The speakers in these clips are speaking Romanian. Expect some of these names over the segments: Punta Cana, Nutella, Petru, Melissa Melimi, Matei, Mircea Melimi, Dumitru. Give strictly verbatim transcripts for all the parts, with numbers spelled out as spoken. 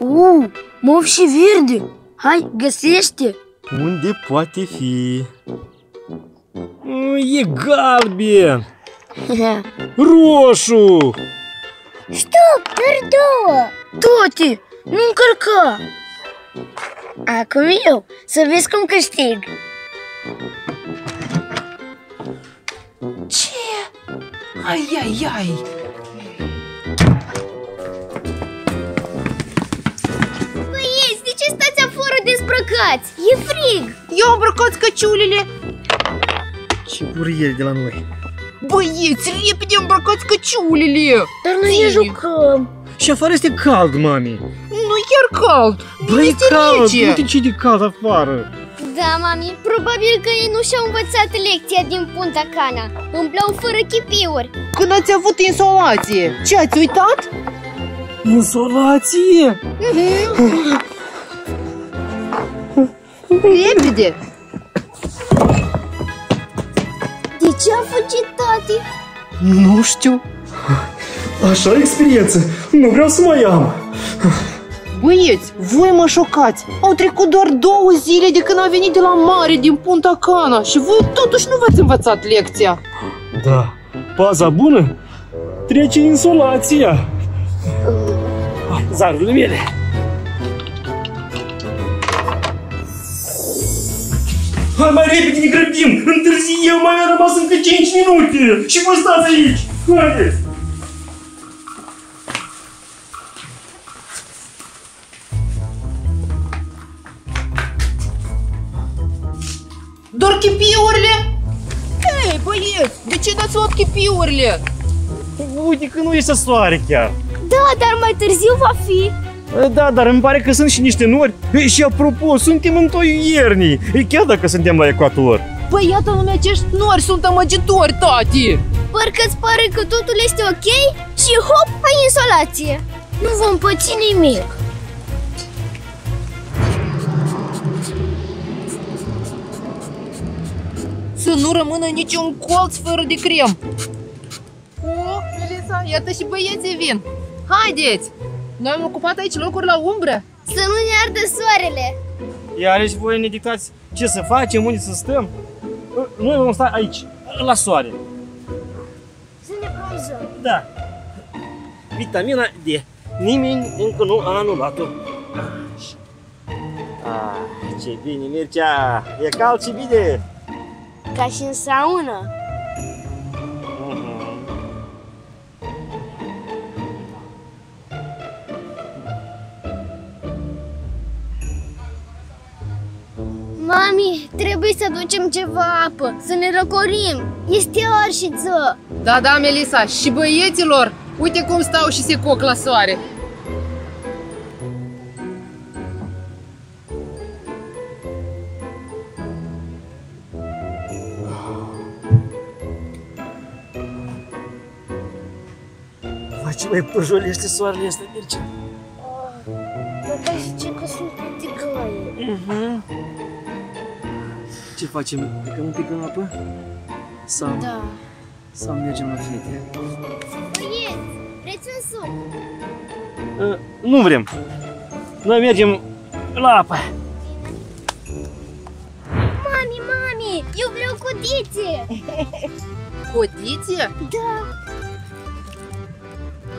Uuu, mov și verde! Hai, găsește! Unde poate fi? E galben! Roșu! Stop, perdouă! Toti, nu încărca! Acum eu, să vezi cum câștig! Ce? Ai, ai, ai! Băieți, de ce stați afară dezbrăcați? E frig! Eu îmbrăcați căciulile! Ce burieri de la noi! Băieți, repede îmbrăcați căciulile! Dar noi ne jucăm! Și afară este cald, mami! Nu e chiar cald! Băi, e cald! Uite ce de cald afară! Da, mami, probabil că ei nu și-au învățat lecția din Punta Cana. Umblau fără chipiuri. Când ați avut insolație, ce ați uitat? Insolație? Repede! De ce a fugit tati? Nu știu. Așa experiență, nu vreau să mai am. Băieți, voi mă șocați! Au trecut doar două zile de când a venit de la mare din Punta Cana și voi totuși nu v-ați învățat lecția! Da, paza bună trece insolația! Zarurile mele! Hai mai repede, ne grăbim! Întârziem, mai a rămas încă cinci minute și voi stați aici! Haideți! Doar chipiurile? Hei, băieți, de ce dați luat chipiurile? Uite că nu este soare chiar. Da, dar mai târziu va fi. Da, dar îmi pare că sunt și niște nori. Și apropo, suntem în toiul iernii, chiar dacă suntem la ecuator. Păi iată, numai acești nori sunt amăgitori, tati. Parcă-ți pare că totul este ok și hop, ai insolație. Nu vom păți nimic. Să nu rămână niciun colț fără de crem. Oh, Melissa, iată și băieții vin. Haideți! Noi am ocupat aici locuri la umbră. Să nu ne ardă soarele. Iar și voi ne dictați ce să facem, unde să stăm. Noi vom sta aici, la soare. Să ne protejăm. Da. Vitamina D. Nimeni încă nu a anulat-o. Ah, ce bine, Mircea. E cald și bine. Ca și în saună. Uh-huh. Mami, trebuie să ducem ceva apă, să ne răcorim. Este orșiță. Da, da, Melissa, și băieților. Uite cum stau și se coc la soare. Ce mai păjolește soarele astea, Mircea? Tata zice că sunt de gaie. Ce facem? Plecăm un pic în apă? Sau... Da. Sau mergem la fete? Băieți, vreți un suc? Uh, nu vrem. Noi mergem la apă. Mami, mami, eu vreau codițe! Codițe? Da.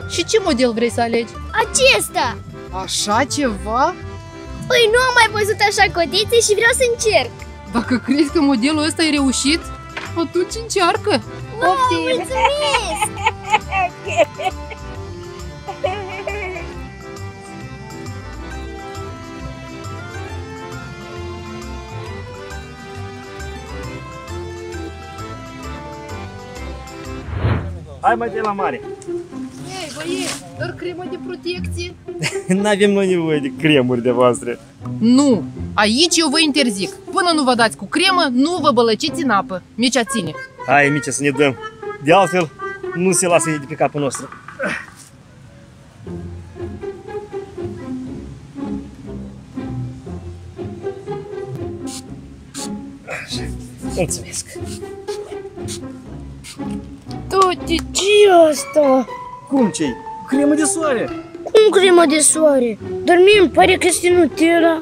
Și ce model vrei să alegi? Acesta! Așa ceva? Păi nu am mai văzut așa codițe și vreau să încerc! Dacă crezi că modelul ăsta e reușit, atunci încearcă! Wow, mulțumesc! Hai mai de la mare! Băieți, doar cremă de protecție? N-avem noi nevoie de cremuri de voastre. Nu, aici eu vă interzic. Până nu vă dați cu cremă, nu vă bălăciți în apă. Micea ține. Hai, Micea, să ne dăm. De altfel, nu se lasă de pe capul nostru. Așa, mulțumesc. Toti, ce-i asta? Cum ce-i? Cremă de soare! Cum crema de soare? Dormim, pare că este Nutella.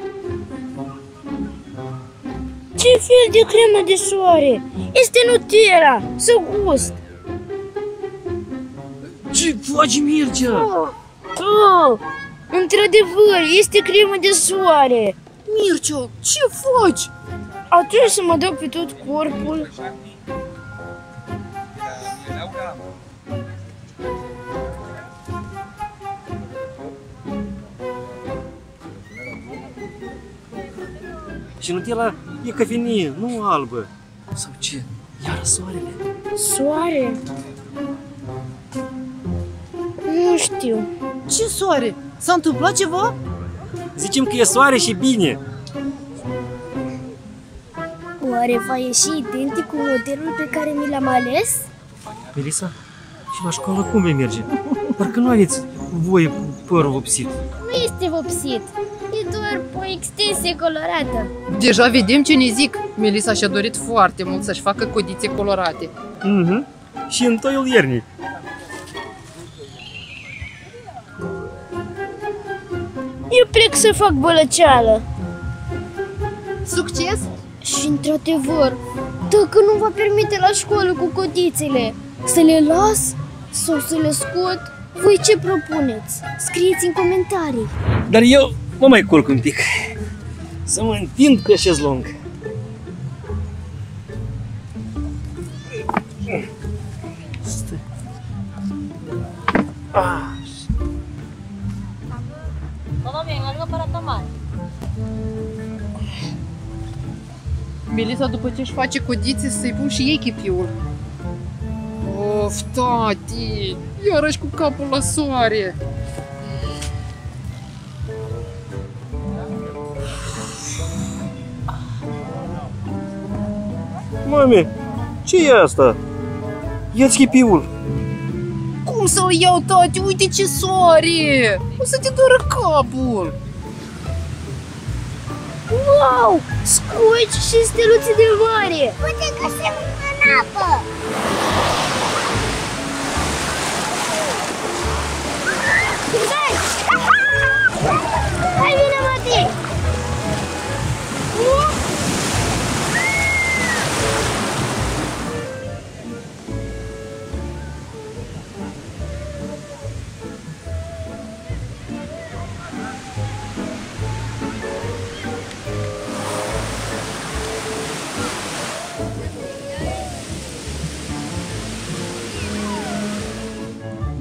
Ce fel de crema de soare? Este Nutella, să gust. Ce faci, Mircea? Oh, oh, într-adevăr, este crema de soare. Mircea, ce faci? Atunci să mă dau pe tot corpul. Și Nutella e cafenie, nu albă. Sau ce? Iar soarele? Soare? Nu știu. Ce soare? S-a întâmplat ceva? Zicem că e soare și bine. Oare va ieși identic cu modelul pe care mi l-am ales? Melissa, și la școală cum vei merge? Parcă nu aveți voi părul vopsit. Nu este vopsit. Doar o extensie colorată. Deja vedem ce ne zic. Melissa și-a dorit foarte mult să-și facă codițe colorate. Mhm. Și în toiul iernii. Eu plec să fac bălăceală. Succes? Și într-adevăr, dacă nu va permite la școală cu codițele, să le las sau să le scot? Voi ce propuneți? Scrieți în comentarii. Dar eu... mă mai culc un pic, să mă întind pe șezlong. Melissa, după ce își face codițe, să-i pun și ei chipiul. Of, tati, iarăși cu capul la soare. Mami, ce e asta? Ia-ți chipiul! Cum să-l iau, tati? Uite ce soare! O să te doară capul! Wow! Scoici și steluțe de mare! Poate că se umplă în apă! Hai, vine, Matei!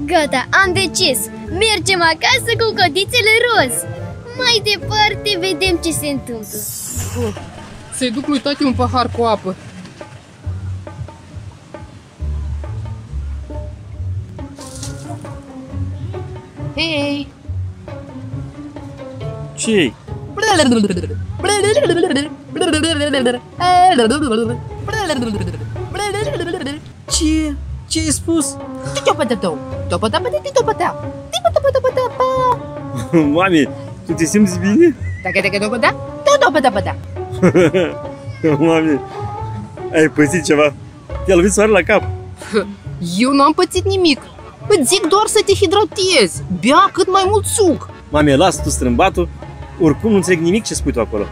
Gata, am decis! Mergem acasă cu codițele roz! Mai departe vedem ce se întâmplă! Să-i duc lui tati un pahar cu apă! Hei! Ce-i? Ce? Ce-ai spus? Mami, tu te simți bine? Mami, ai pățit ceva? Te-a lovit soare la cap. Eu n-am pățit nimic. Îți zic doar să te hidratezi. Bea cât mai mult suc. Mami, lasă tu strâmbatul. Oricum nu înțeleg nimic ce spui tu acolo.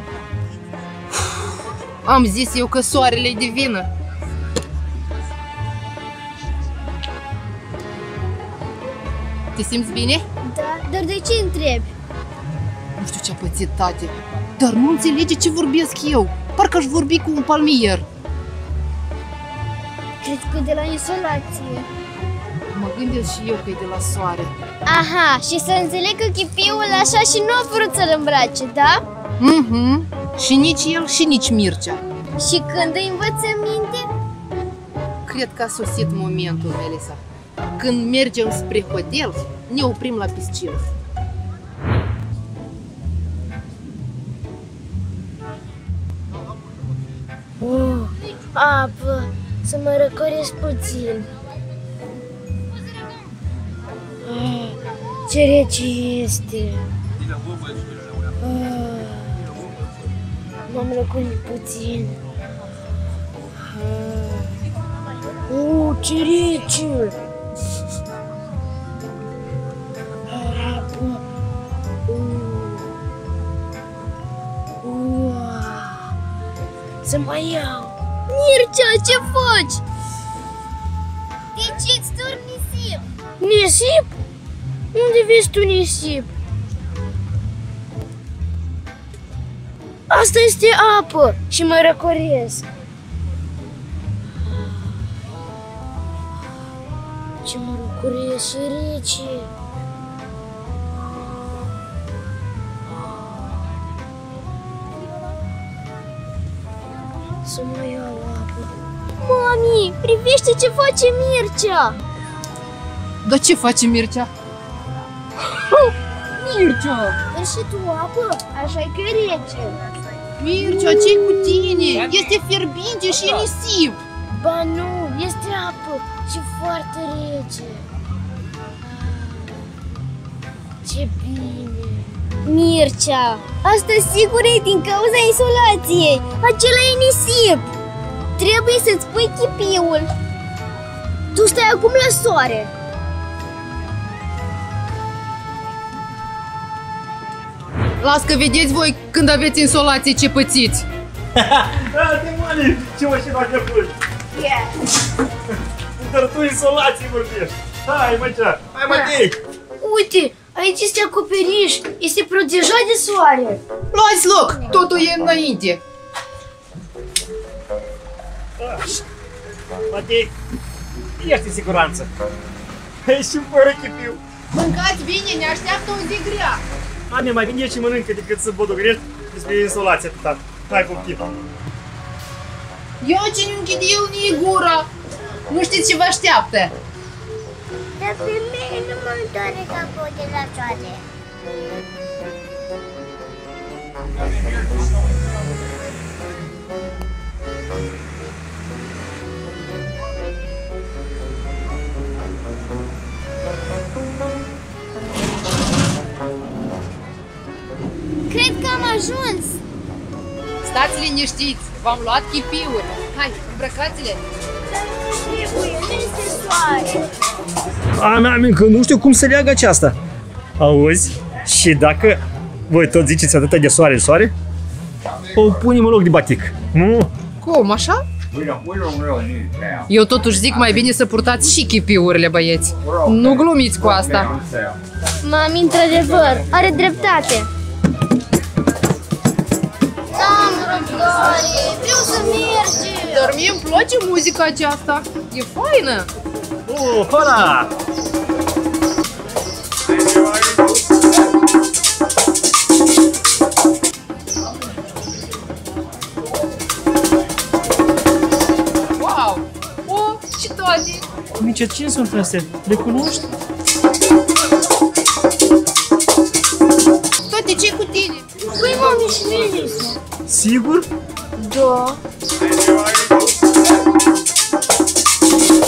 Am zis eu că soarele-i de vină. Te simți bine? Da, dar de ce întrebi? Nu știu ce-a pățit tati, dar nu înțelege ce vorbesc eu. Parcă aș vorbi cu un palmier. Cred că de la insolație. Mă gândesc și eu că e de la soare. Aha, și să înțeleg că chipiul așa și nu a vrut să-l îmbrace, da? Mhm, și nici el și nici Mircea. Și când îi învățăm minte? Cred că a sosit momentul, Melissa. Când mergem spre hotel, ne oprim la piscină. Uh, apă, să mă răcoresc puțin. Uh, ce rece este! Uh, M-am răcorit puțin. Uh, uh, ce rece! Apă, să mai iau. Mircea, ce faci? Deci îți dor nisip. Nisip? Unde vezi tu nisip? Asta este apă și mă răcoresc. Ce mă răcoresc, e rece. Să mă iau apă. Mami, privește ce face Mircea! Dar ce face Mircea? Mircea! Dar și tu apă? Așa-i că rece. Mircea, ce-i cu tine? Este fierbinte și nisip! Ba nu, este apă și foarte rece. Ce bine! Mircea, asta sigur e din cauza insolației. Acela e nisip. Trebuie să-ți pui chipiul. Tu stai acum la soare. Las că vedeți voi când aveți insolație ce pățiți. Da, Timone, ce mașină a făcut? Dar tu insolație vorbești. Hai, Mircea, hai, Matei. Uite! Aici este acoperiș, este protejat de soare. Luați loc, totul e înainte. Matei, ești în siguranță. Și fără chipiu. Mâncați bine, ne așteaptă o zi grea. Mami, mai bine și mănâncă decât să bodogrești despre insolație atâta. Hai cu chipul. Eu ce nu închid eu nici gura. Nu știți ce vă așteaptă. Dar pe mine nu mă doare capul de la soare. Cred că am ajuns! Stați liniștiți! V-am luat chipiuri! Hai, îmbrăcați-le! Dar nu trebuie, nu este soare! Am, am, că nu știu cum se leagă aceasta. Auzi? Și dacă voi tot ziceți atâta de soare, soare, o punem în loc de batic. Nu? Cum, așa? Eu totuși zic mai bine să purtați și chipiurile, băieți. Nu glumiți cu asta. Mami, într-adevăr, are dreptate. Doamnă, Flori, vreau să mergem. Dar mie îmi place muzica aceasta. E faină. Oh, hola! Wow! Oh, ce toate! Mircea, cine sunt astea? Le cunoști? Toate ce cu tine? Păi, mami, și mine! Sigur? Da!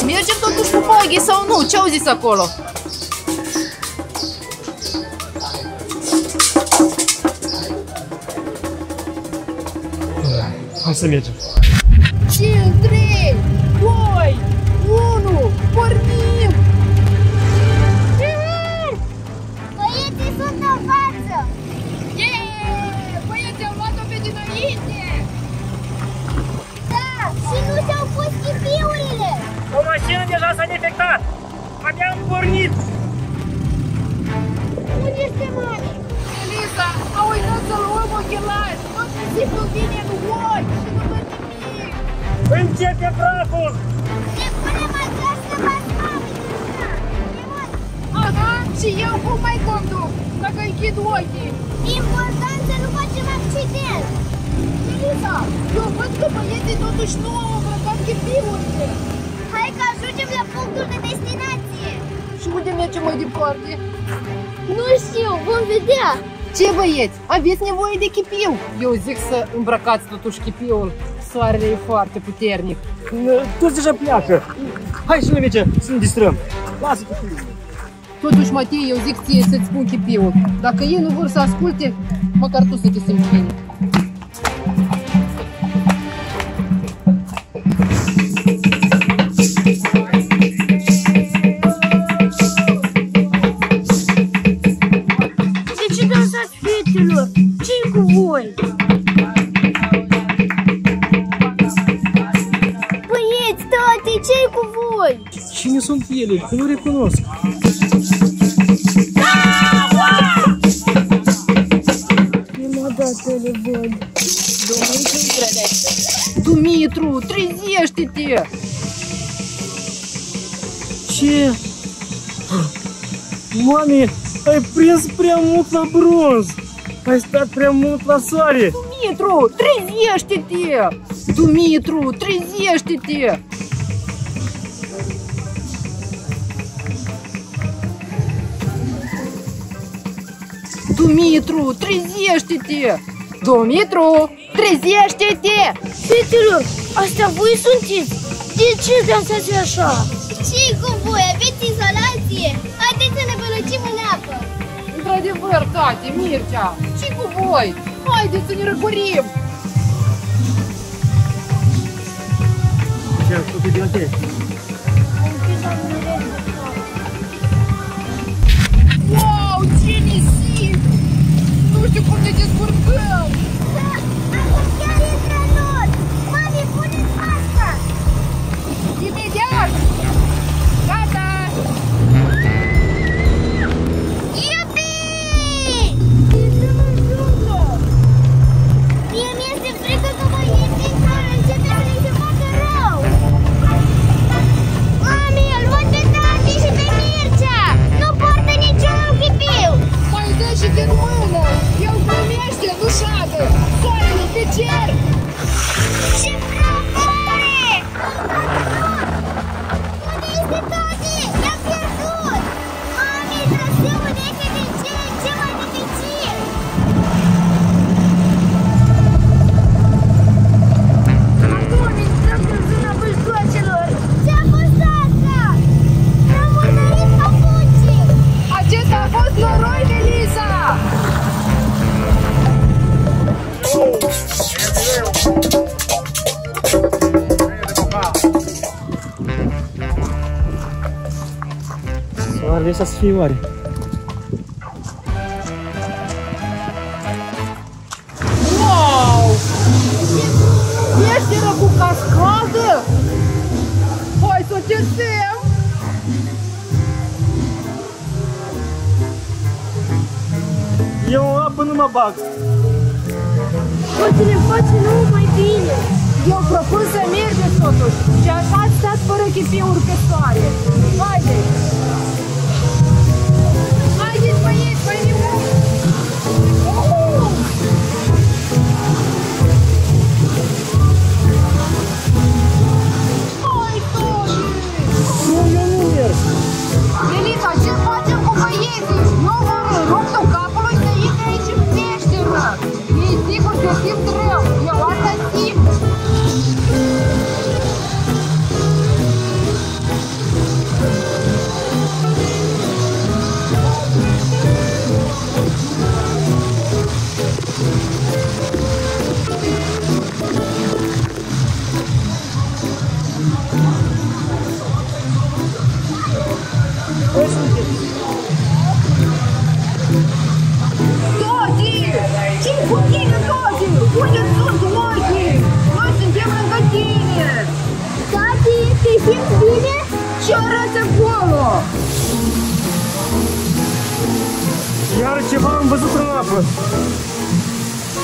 Mergem totuși cu baghi sau nu? Ce-au zis acolo? Hai să mergem! cinci, trei, doi, unu, pornim! Băieții sunt în față! Yeee! Băieții au luat-o pe dinainte! Da! Și nu și-au pus chipiurile! O mașină deja s-a defectat! Abia am pornit! Unde este mami? Melissa, a uitat să luăm ochelari! Tot nisipul vine în ochi și nu văd nimic! Începe praful! Ne punem această mami, Mircea! Aha, și eu cum mai conduc, dacă închid ochii? Important să nu facem accident! Melissa, eu văd că băieții totuși nu au îmbrăcat chipiurile! Hai că ajungem la punctul de destinație! Și unde mergem mai departe? Nu știu, vom vedea! Ce băieți, aveți nevoie de chipiu! Eu zic să îmbrăcați totuși chipiul, soarele e foarte puternic. Toți deja pleacă! Hai și noi, Mircea, să ne distrăm! Lasă chipiul! Totuși, Matei, eu zic ție să-ți spun chipiul. Dacă ei nu vor să asculte, măcar tu să te simți bine. Ce-i cu voi? sunt ele, că nu recunosc. Prima dată le văd. Dumitru, trezește-te! Ce? Mami, ai prins prea mult la bronz! Ai stat prea mult la soare! Dumitru, trezește-te! Dumitru, trezește-te! Dumitru, trezește-te! Dumitru, trezește-te! Petru, astea voi sunteți? De ce dansați așa? Și cum voi? Aveți izolație? Haideți să ne bălăcim în apă! Într-adevăr, tate, Mircea, și cu voi? Haideți să ne răgurim! Ce-am făcut de ochi? Wow, ce nisip! Nu știu cum ne descurcăm! Chiar intră în not! Mami, pune-ți masca! Imediat! Gata! Iubi! Intrăm în junglă! Mie mi-este frică că voi ieși în țară, începe să ne se facă rău! Mami, îl văd pe tati și pe Mircea! Nu poartă niciun ochipiu! Mai dă și din mână! El glumește, nu șadă! Soarele pe cer! Ce frumare! Unde este tati? I-a pierdut! Mami, traseul este din ce în ce mai dificil! Acum intrăm în zona bâlcoacelor! Ce-a fost asta? Ne-am urmărit papucii! Acesta a fost noroi, Melissa! Soarele astea să fie mare. Wow! Ești cu cascadă? Hai să o cercem! Eu în apă nu mă bag. Poate ne face nouă mai bine. Eu propun să mergeți totuși și așa ați stat fără chipiuri pe soare. Haideți! Haideți, băieți, băi nimeni! Hai, Toni! Nu, eu nu merg! Melissa, ce facem cu băieții? Nu vor ruptul capului să intre aici în peșteră! Ei sigur se simt rău, eu asta simt!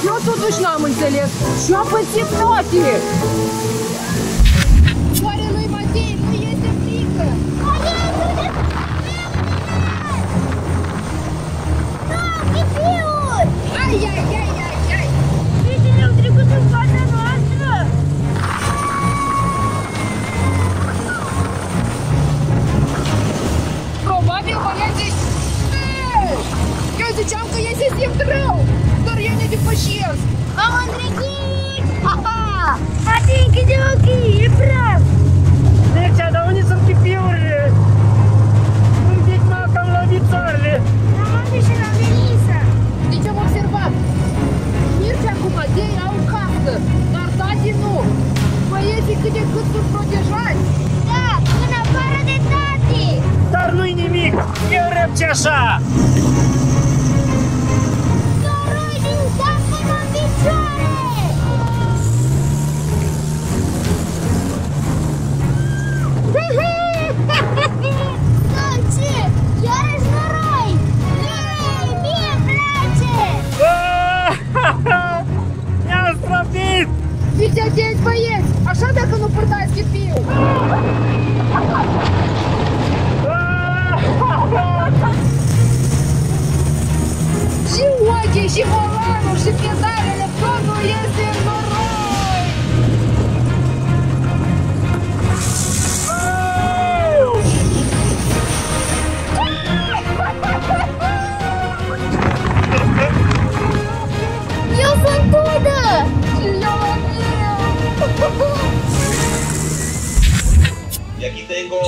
Eu totuși n-am înțeles și-o pățit toate! Oare lui Matei nu este frică? Matei, nu te faci! Ai, ai, ai, ai, ai! Fetele au trecut în fața noastră! Probabil băieții... Eu ziceam că ei se simt rău! Doar eu ne depășesc! Am îndrăgit! Ha-ha! Matei, închide ochii! E praf! Mircea, dar unde sunt chipiurile? Un pic m-am cam lovit soarele! La mami și la Melissa! Deci am observat! Mircea cu Matei au casă, dar tati nu! Băieții cât de cât sunt protejați! Da, în afară de tati! Dar nu-i nimic! E răbci așa! Ha ha ha! ochii, și volanul, și pedalele, totul este în noroi! Eu sunt udă! Eu Y aquí tengo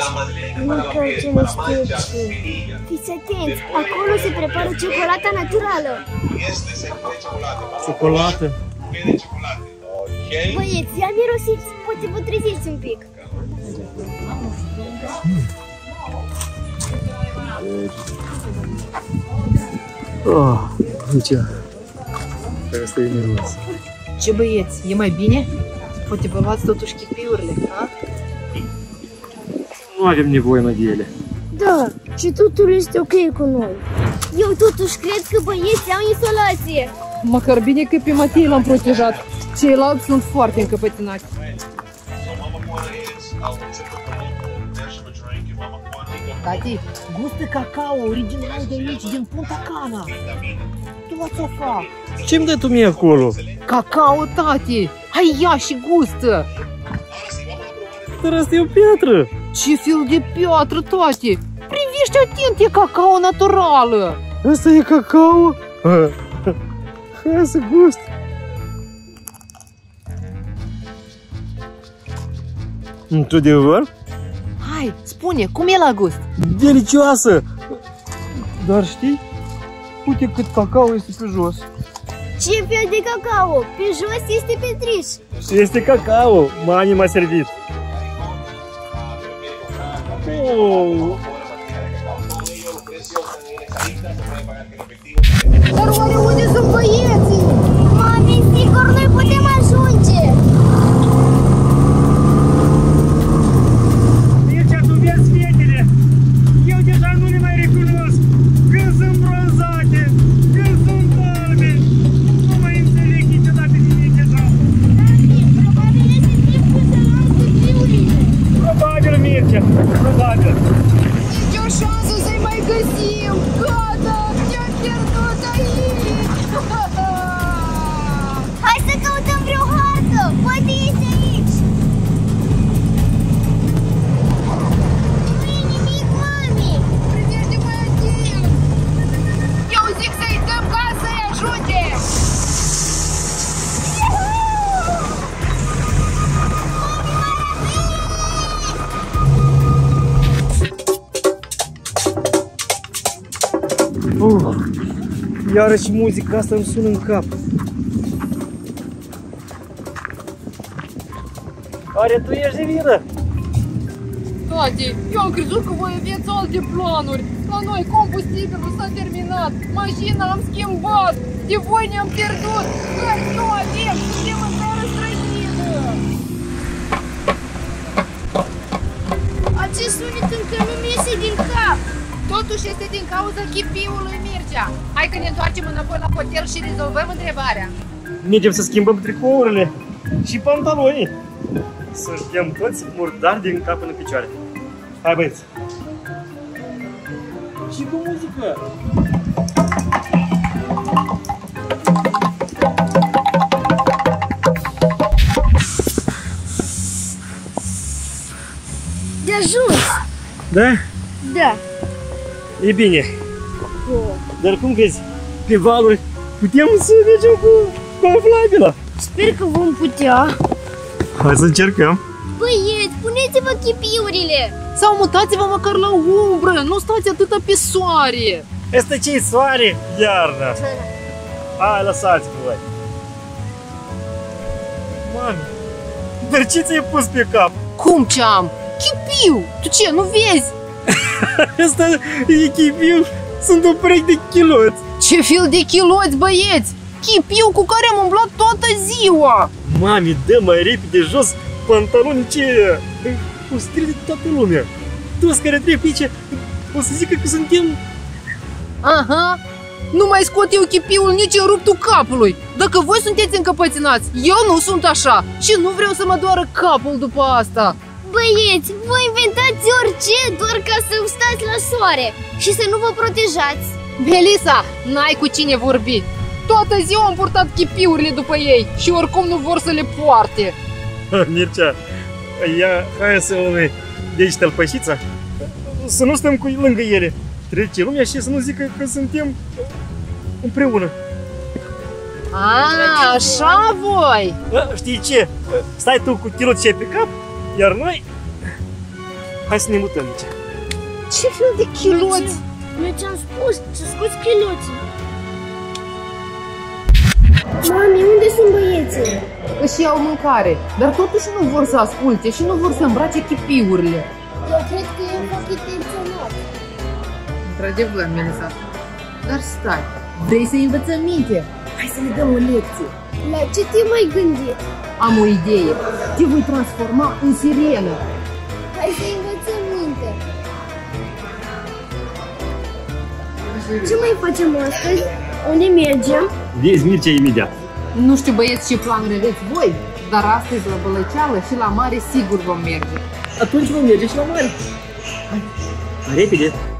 la madeleine para los pies, para mancha, semilla. Fiți atenți, acolo se prepară ciocolata naturală. Este secret de ciocolată. Ciocolată. Vede ciocolată. Ok. Băieți, ia mirosiți, poate vă treziți un pic. Oh, uite. Asta e miros. Ce băieți, e mai bine? Poate vă luați totuși chipiurile, ha? Nu avem nevoie mai de ele. Da, și totul este ok cu noi. Eu totuși cred că băieții au insolație. Măcar bine că pe Matei l-am protejat. Ceilalți sunt foarte încăpătinați. Tati, gustă cacao original de aici, din Punta Cana. Tu ce-mi dai tu mie acolo? Cacao, tati! Hai ia și gustă! Dar asta e o piatră! Ce fel de piatră, tati! Privește atent, e cacao naturală! Asta e cacao? Hai să gust! Într-adevăr? Hai, spune, cum e la gust? Delicioasă! Dar știi? Uite cât cacao este pe jos! Ce fel de cacao? Pe jos este petriș! Este cacao! Mami m-a servit! Oh. Dar oare unde sunt băieții? Mami, sigur noi putem ajunge! Mircea, tu vezi fetele? Eu deja nu le mai recunosc! Când sunt bronzate, când sunt palme! Nu mai înțeleg niciodată nimic deja! Tati, probabil este timpul să luăm cuțiurile! Probabil, Mircea! Probabil! Nicio șansă să-i mai găsim! Gata! Ne-am pierdut aici! Hai să căutăm vreo hartă! Poate este aici! Nu e nimic, mami! Privește-mă atent! Eu zic să-i dăm gaz să-i ajute! Uh, iarăși muzica asta îmi sună în cap. Oare tu ești de vină? Tati, eu am crezut că voi aveți alte planuri. La noi combustibilul s-a terminat, mașina am schimbat, de voi ne-am pierdut. Noi nu avem, suntem în țară străină. Acest sunet încă nu mi iese din cap. Totuși este din cauza chipiului, Mircea. Hai că ne întoarcem înapoi la hotel și rezolvăm întrebarea. Mergem să schimbăm tricourile și pantalonii. Să fim toți murdari din cap până picioare. Hai, băieți! Și cu muzică! De ajuns! Da? Da! E bine, dar cum crezi, pe valuri putem să mergem cu conflabila? Sper că vom putea. Hai să încercăm. Băieți, puneți-vă chipiurile! Sau mutați-vă măcar la umbră, nu stați atâta pe soare! Asta ce-i soare? Iarna! Hai, lăsați-vă voi! Mami, dar ce ți-ai pus pe cap? Cum ce-am? Chipiu! Tu ce, nu vezi? Asta e chipiu, sunt un proiect de chiloți. Ce fel de chiloți, băieți? Chipiu cu care am umblat toată ziua. Mami, dă mai repede jos pantaloni, ce o să stride toată lumea. Toți care trec aici o să zică că suntem... Aha, nu mai scot eu chipiul nici în ruptul capului. Dacă voi sunteți încăpățânați, eu nu sunt așa și nu vreau să mă doară capul după asta. Băieți, vă inventați orice doar ca să stați la soare și să nu vă protejați. Melissa, n-ai cu cine vorbi. Toată ziua am purtat chipiurile după ei și oricum nu vor să le poarte. Mircea, ia, hai să le deci tălpășița, să nu stăm cu lângă ele. Trece lumea și să nu zică că suntem împreună. A, așa voi! A, știi ce? Stai tu cu chilotul și pe cap, iar noi... Hai să ne mutăm aici. Ce fel de chiloți? Noi ce-am spus, să scoți chiloții. Mami, unde sunt băieții? Își iau mâncare, dar totuși nu vor să asculte și nu vor să îmbrace chipiurile. Eu cred că eu fac intenționat. Într-adevăr, Melissa. Dar stai, vrei să învățăm minte? Hai să ne dăm o lecție. La ce te mai gândit? Am o idee. Te voi transforma în sirenă. Hai să învățăm minte. Ce mai facem astăzi? Unde mergem? Vezi, Mircea, imediat. Nu știu, băieți, ce planuri aveți voi, dar astăzi la bălăceală și la mare sigur vom merge. Atunci vom merge și la mare. Hai, repede.